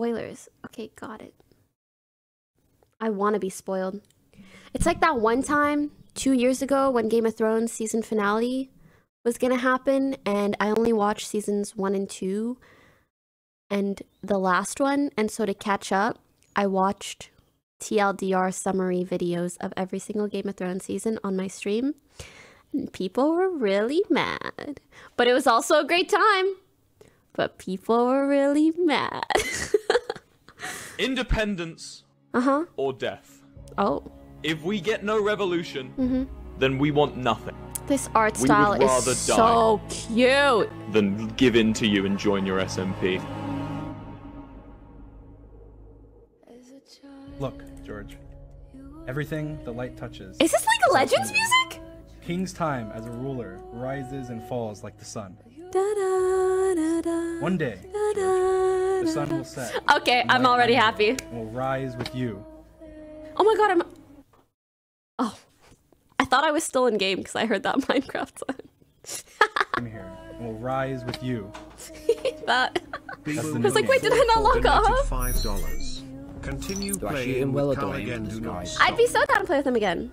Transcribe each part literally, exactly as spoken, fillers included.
spoilers. Okay, got it. I want to be spoiled. It's like that one time two years ago when Game of Thrones season finale was gonna happen, and I only watched seasons one and two and the last one, and so to catch up, I watched T L D R summary videos of every single Game of Thrones season on my stream, and people were really mad. But it was also a great time. But people were really mad. Independence uh-huh. or death. Oh. If we get no revolution, mm-hmm. then we want nothing. This art style is so cute. Than give in to you and join your S M P. Look, George. Everything the light touches. Is this like a Legends music? King's time as a ruler rises and falls like the sun. Da, da, da, da, One day, da, da, George, the sun will set. Okay, I'm already happy. Will rise with you. Oh my god, I'm... Oh. I thought I was still in game because I heard that Minecraft song. I'm here. Will rise with you. that... That's I was like, wait, did I not lock off? five dollars. Continue do playing with Carl again, do not stop. I'd be so down to play with him again.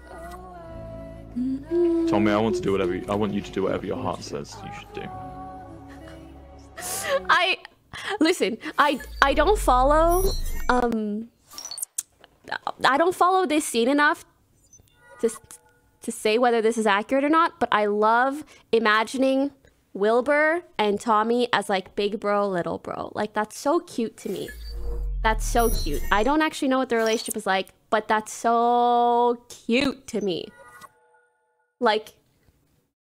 Tommy, I want to do whatever you, I want you to do whatever your heart says you should do. I listen. I I don't follow. Um, I don't follow this scene enough to to say whether this is accurate or not. But I love imagining Wilbur and Tommy as like big bro, little bro. Like that's so cute to me. That's so cute. I don't actually know what the relationship is like, but that's so cute to me. Like,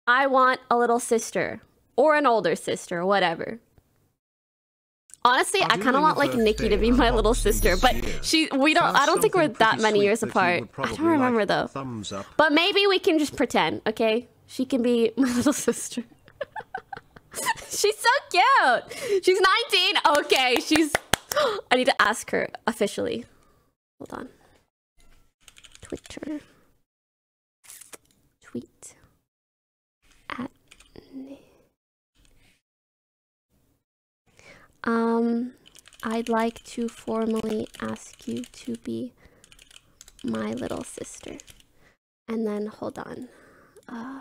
I want a little sister or an older sister, whatever. Honestly, I kind of want like Nikki to be my little sister, but she, we don't, I don't think we're that many years apart. I don't remember though. But maybe we can just pretend, okay? She can be my little sister. She's so cute. She's nineteen. Okay, she's. I need to ask her officially. Hold on. Twitter. Tweet. At. Um, I'd like to formally ask you to be my little sister. And then, hold on. Uh...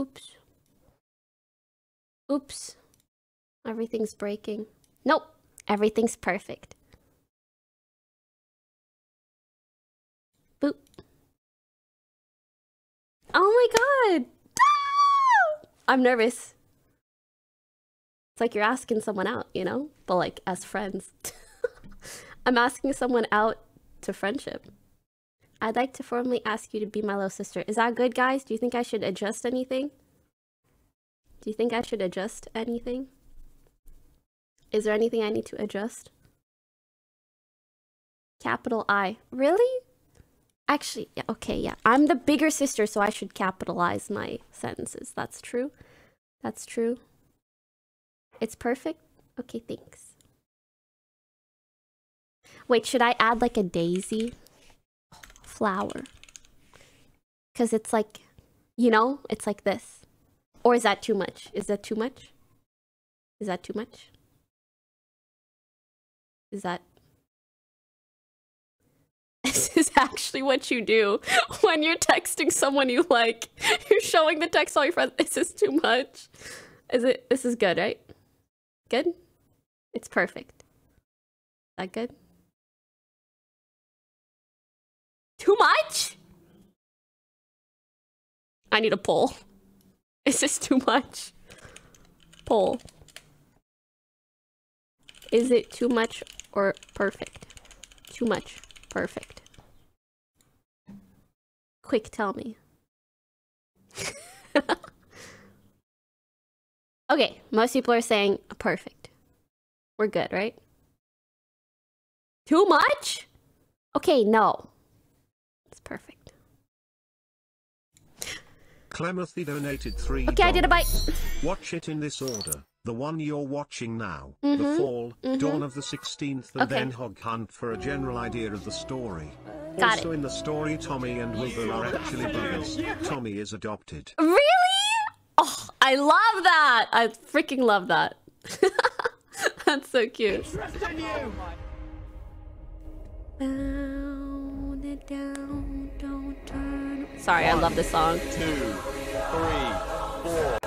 Oops. Oops. Everything's breaking. Nope. Everything's perfect. Boop. Oh my god! Ah! I'm nervous. It's like you're asking someone out, you know? But like, as friends. I'm asking someone out to friendship. I'd like to formally ask you to be my little sister. Is that good, guys? Do you think I should adjust anything? Do you think I should adjust anything? Is there anything I need to adjust? Capital I. Really? Actually, yeah, okay, yeah. I'm the bigger sister, so I should capitalize my sentences. That's true. That's true. It's perfect? Okay, thanks. Wait, should I add like a daisy? Flower, because it's like, you know, it's like this. Or is that too much? Is that too much? Is that too much? Is that... This is actually what you do when you're texting someone you like. You're showing the text to all your friends. This is too much. Is it... This is good, right? Good? It's perfect. Is that good? Too much? I need a poll. Is this too much? Poll. Is it too much or perfect? Too much. Perfect. Quick, tell me. Okay, most people are saying perfect. We're good, right? Too much? Okay, no. Perfect. Clementine donated three dollars. Okay, I did a bite. Watch it in this order. the one you're watching now, mm-hmm. The Fall, mm-hmm. Dawn of the sixteenth, and okay. Then Hog Hunt for a general idea of the story. Got also it. In the story, Tommy and Wilbur are actually brothers. Tommy is adopted. Really? Oh, I love that! I freaking love that. That's so cute. Down, down, don't turn. Sorry, one, I love this song. Two, three, four.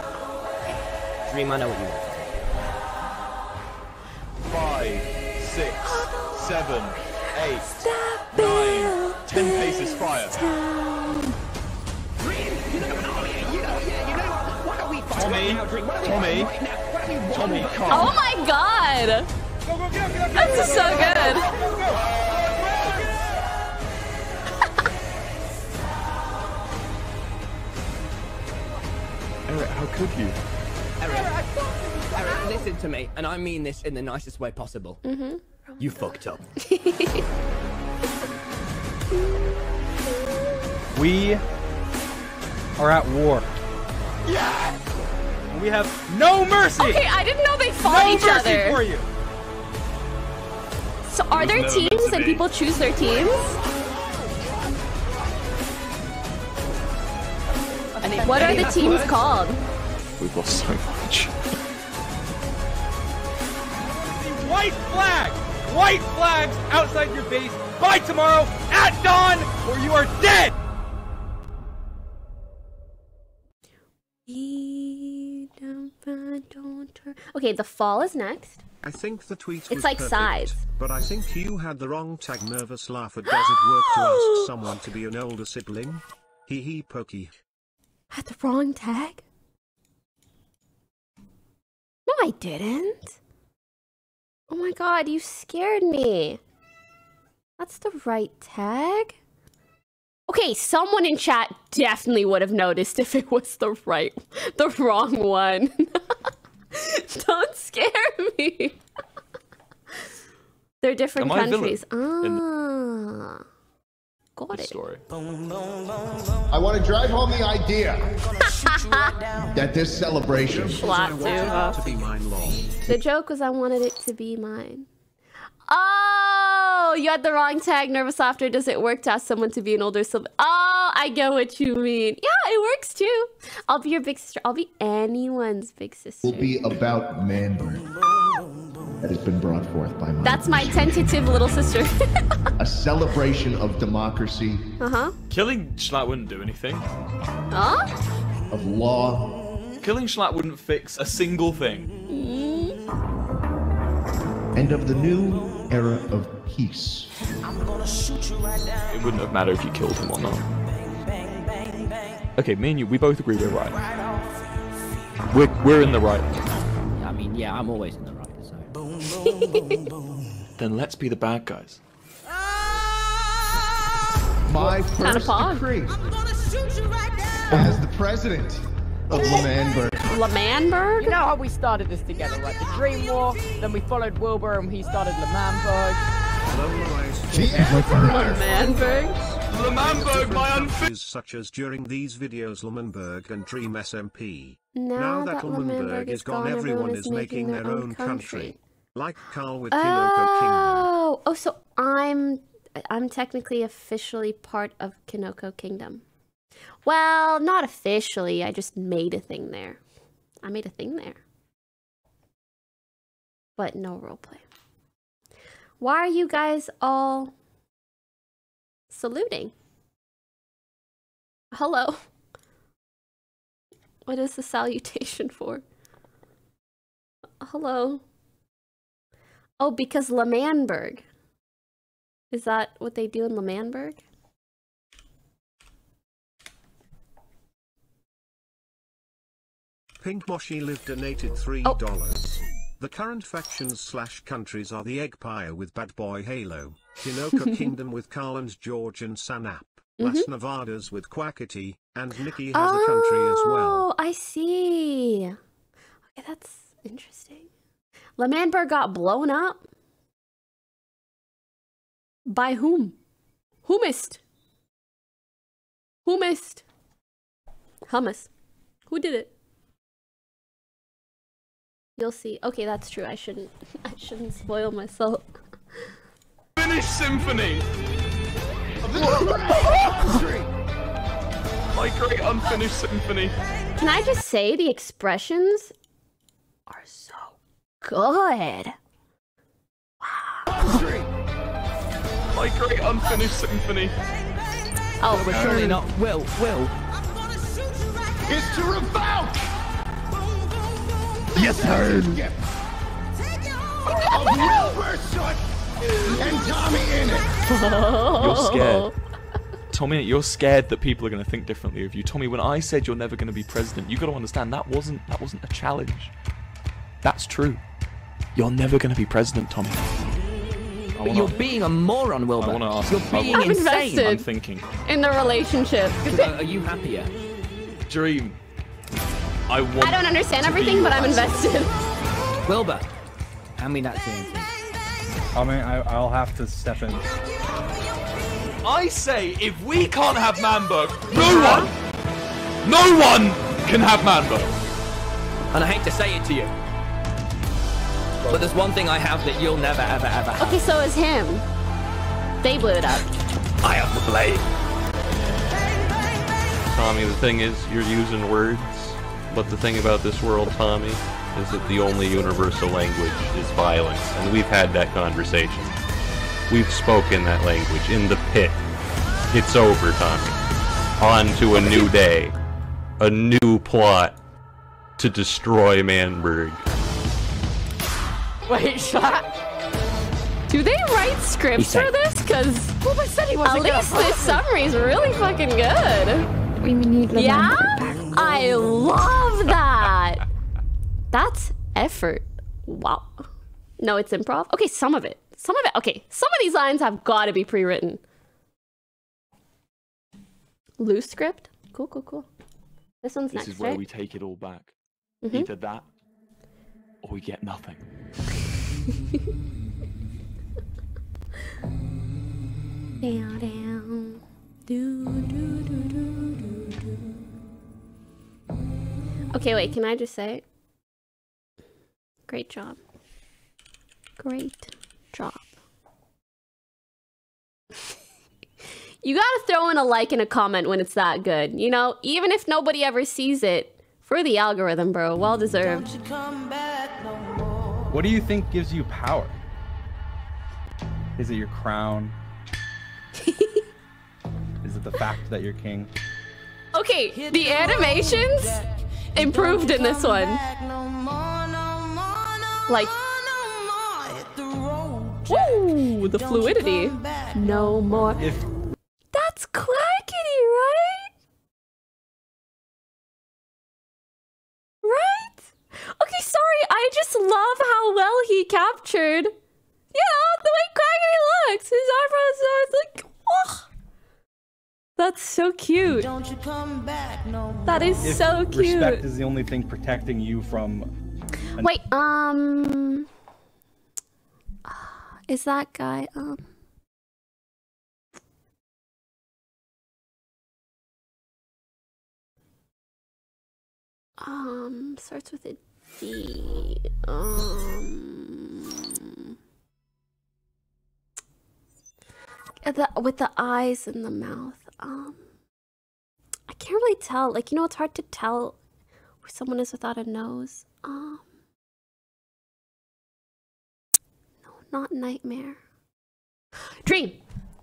Dream, I know what you want. Five, six, oh, seven, eight, stop, nine, Bill, ten Bill, paces fire. Dream, you know what I mean? You know, yeah, you know. Why don't we fight right now, Dream? Why don't we Tommy, fight right now? Why don't we Tommy, Tommy, come. Oh my God! Go, go, go, go, go, That's go, go, so go, good. Go, go, go, go, go. Eric, how could you? Eric, Eric, listen to me, and I mean this in the nicest way possible. Mm-hmm. You fucked up. We are at war. Yes! We have no mercy! Okay, I didn't know they fought no each mercy other. For you. So are there no teams and people choose their teams? What are the teams called? We've lost so much. White flag! White flags outside your base by tomorrow at dawn or you are dead! Okay, The Fall is next. I think the tweet was it's like perfect, size. But I think you had the wrong tag. Nervous laugher. Does it work to ask someone to be an older sibling? Hee hee pokey. Had the wrong tag? No, I didn't. Oh my God, you scared me. That's the right tag? Okay, someone in chat definitely would have noticed if it was the right, the wrong one. Don't scare me. They're different Am countries. Ah. Story. I want to drive home the idea that this celebration Schlatt to be mine long. The joke was I wanted it to be mine. Oh, you had the wrong tag. Nervous laughter. Does it work to ask someone to be an older sibling? Oh, I get what you mean. Yeah, it works too. I'll be your big sister. I'll be anyone's big sister. Will be about Manberg. That has been brought forth by my That's my tentative little sister. A celebration of democracy. Uh-huh. Killing Schlatt wouldn't do anything. Huh? Of law. Killing Schlatt wouldn't fix a single thing. Mm. And of the new era of peace. I'm gonna shoot you right down. It wouldn't have mattered if you killed him or not. Bang, bang, bang. Okay, me and you, we both agree we're right. right we're, we're in the right. I mean, yeah, I'm always in the right. Then let's be the bad guys. My first decree. I'm gonna shoot you right now. As the president of L'Manberg. L'Manberg? You know how we started this together, right? The Dream War, then we followed Wilbur and he started L'Manberg. The Emperor. L'Manberg. L'Manberg, my unfit. Such as during these videos, L'Manberg and Dream S M P. Now, now that, that L'Manberg is gone, gone, everyone is making their, their own country. country. Like Carl with Kinoko Kingdom. Oh, so I'm I'm technically officially part of Kinoko Kingdom. Well, not officially. I just made a thing there. I made a thing there. But no roleplay. Why are you guys all saluting? Hello. What is the salutation for? Hello. Oh, because L'Manberg. Is that what they do in L'Manberg? Pink Moshi Live donated three dollars. Oh. The current factions slash countries are the Eggpire with Bad Boy Halo, Kinoko Kingdom with Carl and George and Sanap, mm-hmm. Las Nevadas with Quackity, and Nikki has oh, a country as well. Oh, I see. Okay, that's interesting. L'Manberg got blown up? By whom? Who missed? Who missed? Hummus. Who did it? You'll see. Okay, that's true. I shouldn't. I shouldn't spoil myself. Finnish symphony. Of the my great unfinished symphony. Can I just say the expressions are so good? Wow. My great unfinished symphony. Oh, we're surely not. Will, Will. It's to revoke. Yes, sir. Of Wilbur's son and Tommy in it. You're scared. Tommy, you're scared that people are going to think differently of you. Tommy, when I said you're never going to be president, you got to understand that wasn't that wasn't a challenge. That's true. You're never going to be president, Tommy. But you're being a moron, Wilbur. I want to ask. You're being I'm insane. I'm thinking. In the relationship. uh, are you happier? Dream. I, want I don't understand everything, but I'm invested. Wilbur, hand me that thing. I mean, I, I'll have to step in. I say, if we can't have Manberg, no one, no one can have Manberg. And I hate to say it to you, but there's one thing I have that you'll never, ever, ever have. Okay, so is him. They blew it up. I have the blade. Tommy, the thing is, you're using words. But the thing about this world, Tommy, is that the only universal language is violence, and we've had that conversation. We've spoken that language in the pit. It's over, Tommy. On to a new day. A new plot to destroy Manberg. Wait, Schlatt? Do they write scripts for this? Because well, at least this summary is really fucking good. We need L'Manberg yeah? back. I love that! That's effort. Wow. No, it's improv? Okay, some of it. Some of it. Okay, some of these lines have got to be pre-written. Loose script? Cool, cool, cool. This one's next, right? This is where we take it all back. Mm-hmm. Either that, or we get nothing. Down, down. Do, do, do, do, do, do. Okay, wait, can I just say? Great job. Great job. You gotta throw in a like and a comment when it's that good. You know, even if nobody ever sees it, for the algorithm, bro, well deserved. What do you think gives you power? Is it your crown? Is it the fact that you're king? Okay, the animations improved in this one. Like, woo, the fluidity. No more. If that's Quackity, right? Right? Okay, sorry, I just love how well he captured, you know, the way Quackity looks. His eyebrows are like, oh. That's so cute. Don't you come back no more. That is if so cute. Respect is the only thing protecting you from... Wait, um... Is that guy, um... Um, starts with a D... Um... The, with the eyes and the mouth. Um, I can't really tell. Like, you know, it's hard to tell where someone is without a nose. Um, no, not nightmare. Dream,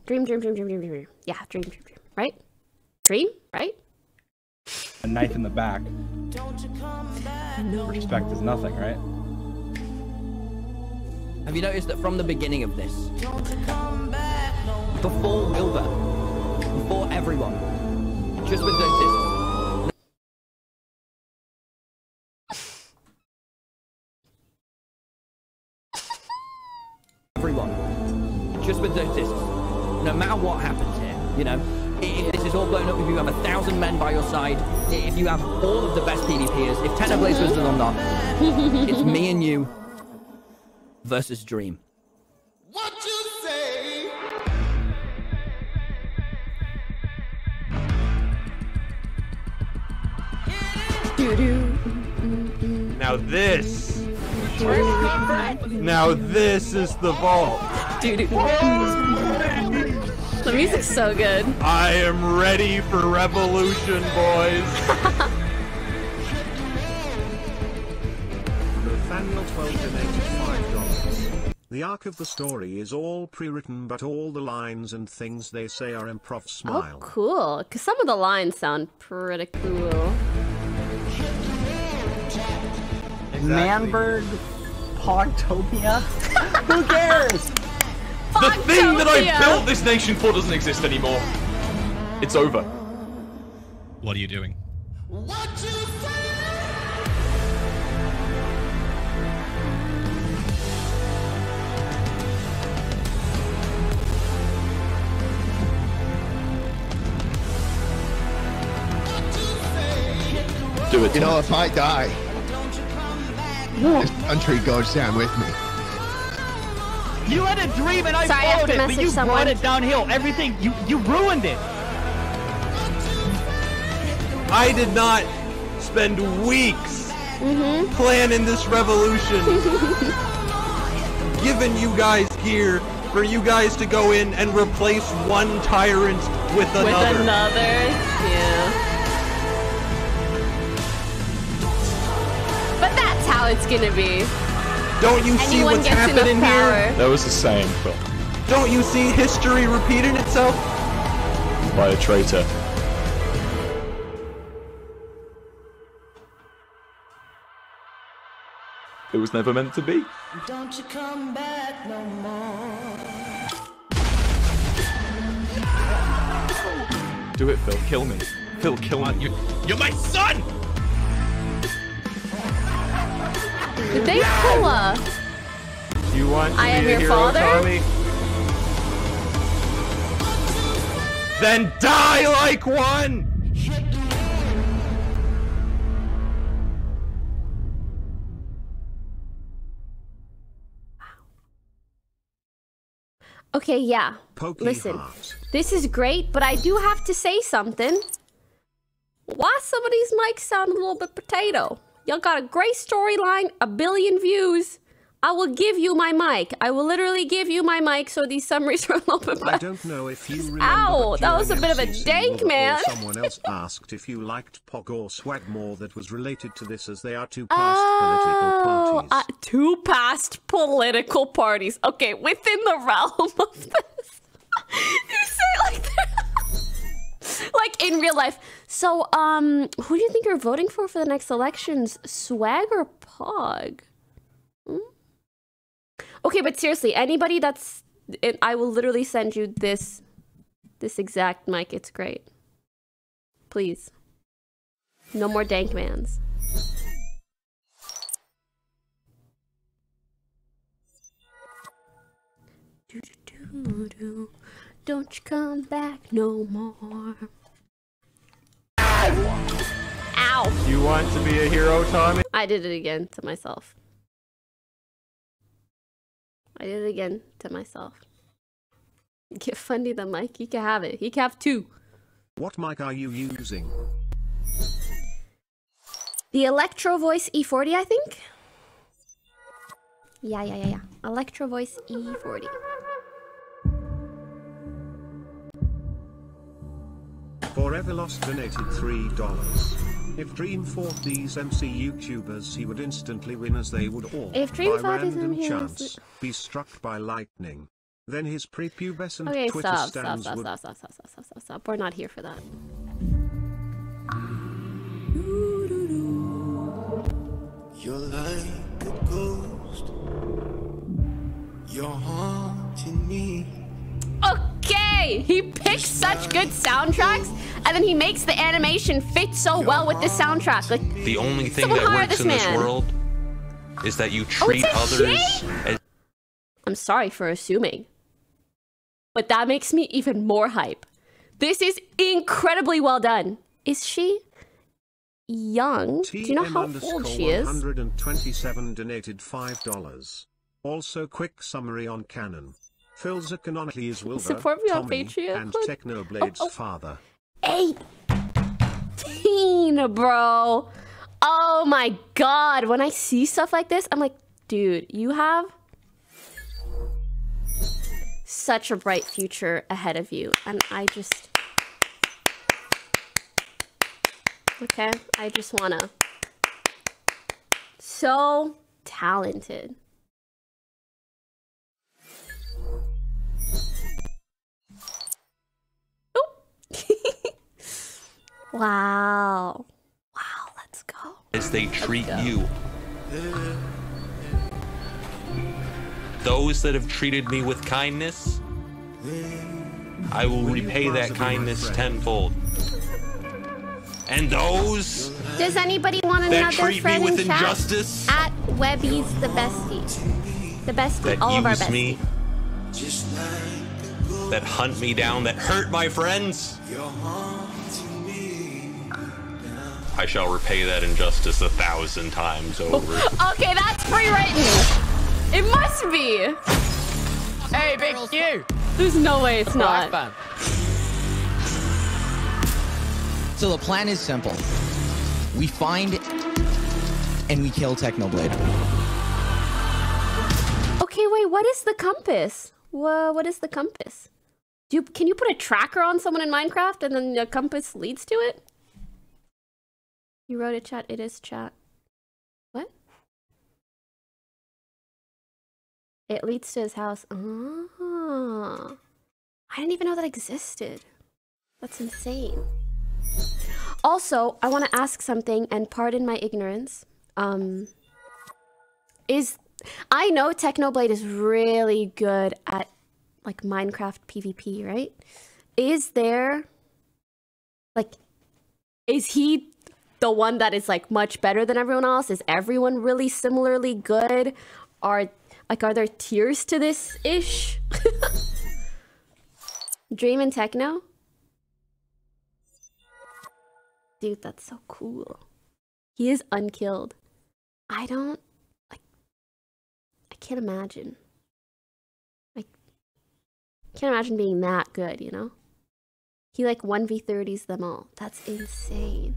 dream, dream, dream, dream, dream, dream. Yeah, dream, dream, dream. Right? Dream, right? A knife in the back. Don't you come back no. Respect is nothing, right? Have you noticed that from the beginning of this, before Wilbur? For everyone, just with those discs. Everyone, just with those discs. No matter what happens here, you know, if this is all blown up, if you have a thousand men by your side, if you have all of the best PvPers, if Technoblade was or not, it's me and you versus Dream. What you say? Now this Now this is the vault. Dude, it the music's so good. I am ready for revolution, boys. Nathaniel twelve donated five dollars. The arc of the story is all pre-written, but all the lines and things they say are improv. Smile. Oh, cool. Cause some of the lines sound pretty cool. Exactly. L'Manberg, Pogtopia. Who cares? The Pogtopia. Thing that I built this nation for doesn't exist anymore. It's over. What are you doing? What you say? Do it. You know, if I die, this country goes down with me. You had a dream and I followed it, but you brought it downhill. Everything, you, you ruined it. I did not spend weeks mm-hmm. planning this revolution. Giving you guys gear for you guys to go in and replace one tyrant with another. With another, yeah. But that's how it's gonna be. Don't you see what's happening here? That was the same film. Don't you see history repeating itself? By a traitor. It was never meant to be. Don't you come back no more. Do it, Phil. Kill me. Phil, kill me. You, you're my son! Did they pull us? You want to I am your hero, father? Tommy? Then die like one! Okay, yeah. Pokey Listen, heart. This is great, but I do have to say something. Why some of these mics sound a little bit potato? Y'all got a great storyline, a billion views. I will give you my mic. I will literally give you my mic so these summaries are a little bit better. I don't know if you remember. Ow, that was a bit of a dank, man. Someone else asked if you liked Pog or Swagmore that was related to this, as they are two past oh, political parties. Uh, two past political parties. Okay, within the realm of this. You say it like that. Like in real life. So, um, who do you think you're voting for for the next elections? Swag or Pog? Hmm? Okay, but seriously, anybody that's... It, I will literally send you this... This exact mic. It's great. Please. No more dank mans. Do do do do. Don't you come back no more. Ow. Ow! You want to be a hero, Tommy? I did it again to myself. I did it again to myself. Give Fundy the mic. He can have it. He can have two. What mic are you using? The Electro Voice E forty, I think? Yeah, yeah, yeah, yeah. Electro Voice E forty. Forever Lost donated three dollars. If Dream fought these M C YouTubers, he would instantly win, as they would all, if Dream by random chance, here, be struck by lightning. Then his prepubescent okay, Twitter stop, stands stop, stop, would... Okay, stop, stop, stop, stop, stop, stop. We're not here for that. You're like a ghost. You're haunting me. Okay! He picks such good soundtracks, and then he makes the animation fit so well with the soundtrack. Like, the only thing that works in this world is that you treat others as... I'm sorry for assuming, but that makes me even more hype. This is incredibly well done. Is she young? Do you know how old she is? one twenty-seven donated five dollars. Also, quick summary on canon. Philza canonically is Wilbur, Support me Tommy, on Patreon. And Technoblade's oh, oh. father. eighteen, bro! Oh my god, when I see stuff like this, I'm like, Dude, you have such a bright future ahead of you. And I just... Okay, I just wanna... So talented. Oh. Wow. Wow, let's go. As they treat you. Those that have treated me with kindness, I will repay that kindness tenfold. And those. Does anybody want another friend in chat? Injustice? At Webby's the bestie, the bestie, all of our besties. That use me, that hunt me down, that hurt my friends. I shall repay that injustice a thousand times over. Okay, that's pre-written. It must be. Hey, big Q. There's no way it's not. So the plan is simple. We find and we kill Technoblade. Okay, wait, what is the compass? Whoa, what is the compass? Do you, can you put a tracker on someone in Minecraft and then the compass leads to it? You wrote it, chat. It is chat. What? It leads to his house. Ah, I didn't even know that existed. That's insane. Also, I want to ask something, and pardon my ignorance. Um, is I know Technoblade is really good at like Minecraft PvP, right? Is there like, is he the one that is like much better than everyone else? Is everyone really similarly good? Are like are there tiers to this ish? Dream and Techno. Dude, that's so cool. He is unkilled. I don't... Like, I can't imagine. Like, can't imagine being that good, you know? He like one v thirties them all. That's insane.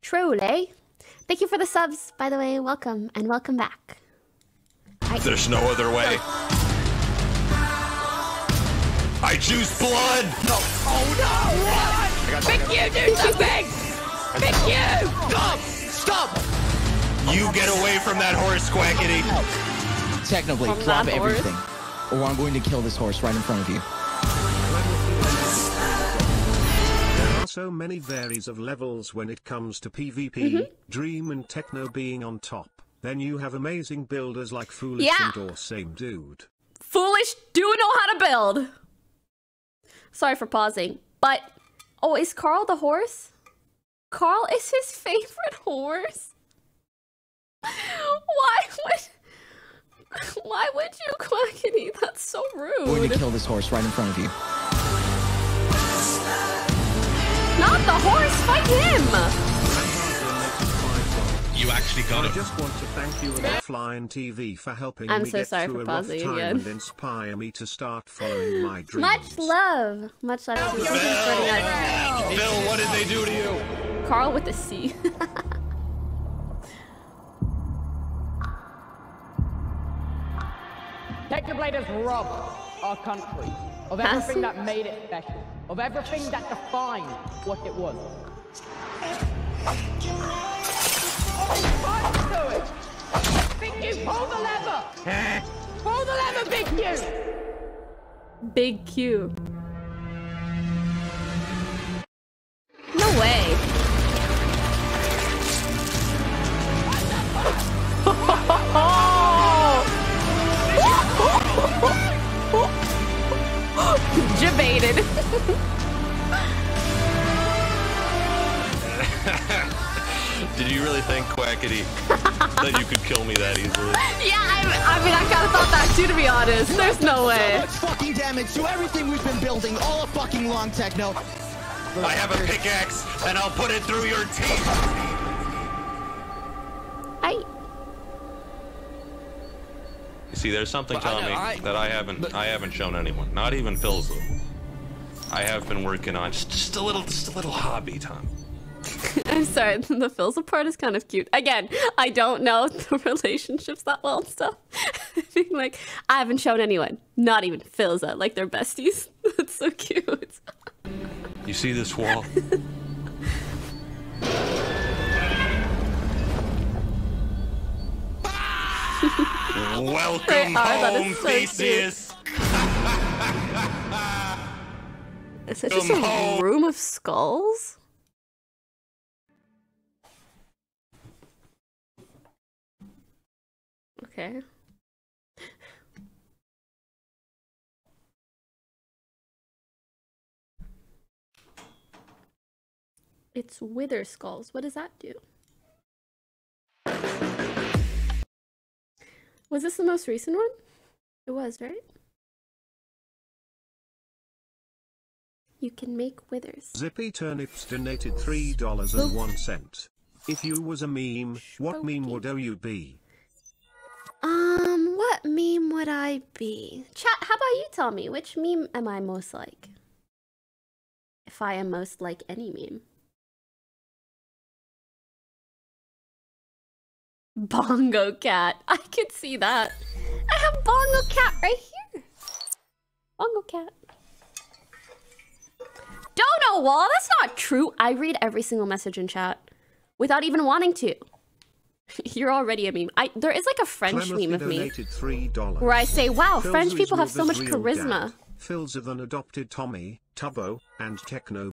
Troll, eh? Thank you for the subs, by the way. Welcome, and welcome back. I There's no other way. I choose blood! No. Oh no! What? Pick you, do something! Pick you! Stop! Stop! You get away from that horse, Quackity! Technically, from drop everything. Horse. Or I'm going to kill this horse right in front of you. There are so many varies of levels when it comes to PvP, mm-hmm. Dream and Techno being on top. Then you have amazing builders like Foolish yeah. and or same dude. Foolish do know how to build! Sorry for pausing, but... Oh, is Carl the horse? Carl is his favorite horse? Why would... Why would you, Quackity? That's so rude. I'm going to kill this horse right in front of you. Not the horse, fight him! You actually got him. I just want to thank you and Offline T V for helping I'm me so get sorry through for a pausing rough time again. And inspire me to start following my dreams. Much love. Much love. Bill, Bill, Bill, what did they do to you? Carl with a C. Technoblade has robbed our country of everything that made it special, of everything that defined what it was. Oh, do it! Big Q, pull the lever! Pull the lever, Big Q! Big Q. No way. Jebaited. Did you really think, Quackity, that you could kill me that easily? Yeah, I, I mean, I kind of thought that too, to be honest. There's no way. So much fucking damage to everything we've been building all a fucking long, Techno. I have a pickaxe, and I'll put it through your teeth. I. You see, there's something, but Tommy, I know, I... that I haven't, but... I haven't shown anyone, not even Philza. I have been working on just, just a little, just a little hobby, Tom. I'm sorry, the Philza part is kind of cute. Again, I don't know the relationships that well and stuff. Being like, I haven't shown anyone, not even Philza, like they're besties. That's so cute. You see this wall? Welcome home, so Theseus! Is that just a room of skulls? Okay. It's wither skulls. What does that do? Was this the most recent one? It was, right? You can make withers. Zippy Turnips donated three dollars and one cent. If you was a meme, what Spooky. meme would you be? Um, what meme would I be? Chat, how about you tell me? Which meme am I most like? If I am most like any meme. Bongo Cat. I could see that. I have Bongo Cat right here. Bongo Cat. Dono Wall, that's not true. I read every single message in chat without even wanting to. You're already a meme. I there is like a French Clementine meme of me three dollars. Where I say, wow, Philza French people have so much charisma. Philza then adopted Tommy, Tubbo, and Technoblade.